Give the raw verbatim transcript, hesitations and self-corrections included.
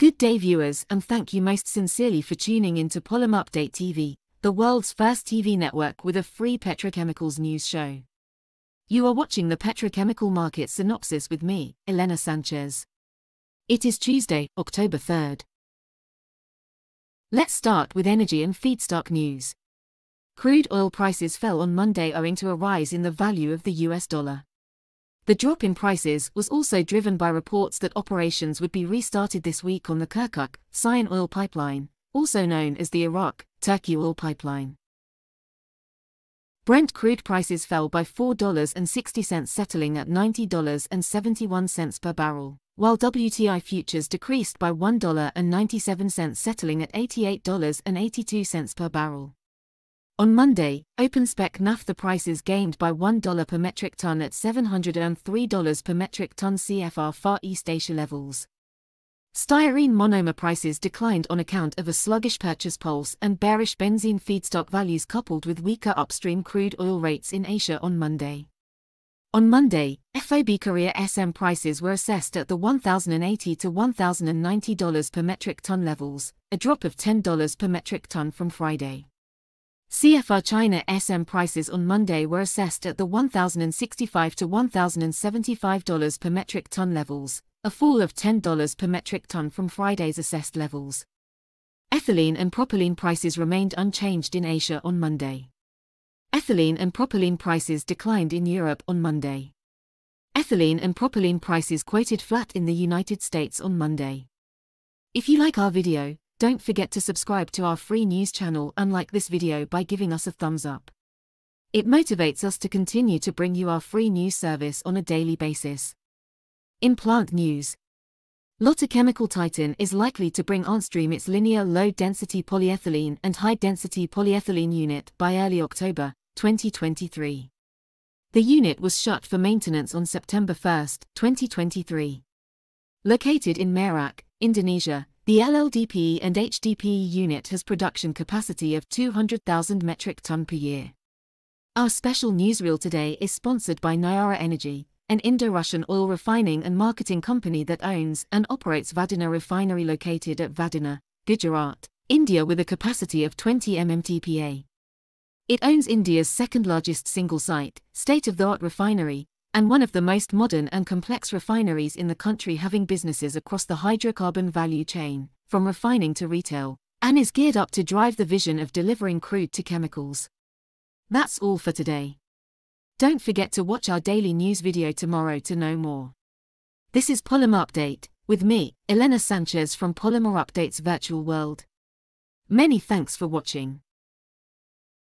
Good day, viewers, and thank you most sincerely for tuning into Polymer Update T V, the world's first T V network with a free petrochemicals news show. You are watching the Petrochemical Market Synopsis with me, Elena Sanchez. It is Tuesday, October third. Let's start with energy and feedstock news. Crude oil prices fell on Monday owing to a rise in the value of the U S dollar. The drop in prices was also driven by reports that operations would be restarted this week on the Kirkuk-Ceyhan oil pipeline, also known as the Iraq-Turkey oil pipeline. Brent crude prices fell by four dollars and sixty cents, settling at ninety dollars and seventy-one cents per barrel, while W T I futures decreased by one dollar and ninety-seven cents, settling at eighty-eight dollars and eighty-two cents per barrel. On Monday, OpenSpec naphtha prices gained by one dollar per metric ton at seven hundred three dollars per metric ton C F R Far East Asia levels. Styrene monomer prices declined on account of a sluggish purchase pulse and bearish benzene feedstock values, coupled with weaker upstream crude oil rates in Asia on Monday. On Monday, F O B Korea S M prices were assessed at the one thousand eighty to one thousand ninety dollars per metric ton levels, a drop of ten dollars per metric ton from Friday. C F R China S M prices on Monday were assessed at the one thousand sixty-five to one thousand seventy-five dollars per metric ton levels, a fall of ten dollars per metric ton from Friday's assessed levels. Ethylene and propylene prices remained unchanged in Asia on Monday. Ethylene and propylene prices declined in Europe on Monday. Ethylene and propylene prices quoted flat in the United States on Monday. If you like our video, don't forget to subscribe to our free news channel and like this video by giving us a thumbs up. It motivates us to continue to bring you our free news service on a daily basis. In plant news, Lotte Chemical Titan is likely to bring on stream its linear low-density polyethylene and high-density polyethylene unit by early October twenty twenty-three. The unit was shut for maintenance on September first, twenty twenty-three. Located in Merak, Indonesia, the L L D P and H D P unit has production capacity of two hundred thousand metric ton per year. Our special newsreel today is sponsored by Nayara Energy, an Indo-Russian oil refining and marketing company that owns and operates Vadinar refinery located at Vadinar, Gujarat, India, with a capacity of twenty M M T P A. It owns India's second largest single site, state-of-the-art refinery, and one of the most modern and complex refineries in the country, having businesses across the hydrocarbon value chain, from refining to retail, and is geared up to drive the vision of delivering crude to chemicals. That's all for today. Don't forget to watch our daily news video tomorrow to know more. This is Polymer Update, with me, Elena Sanchez, from Polymer Update's virtual world. Many thanks for watching.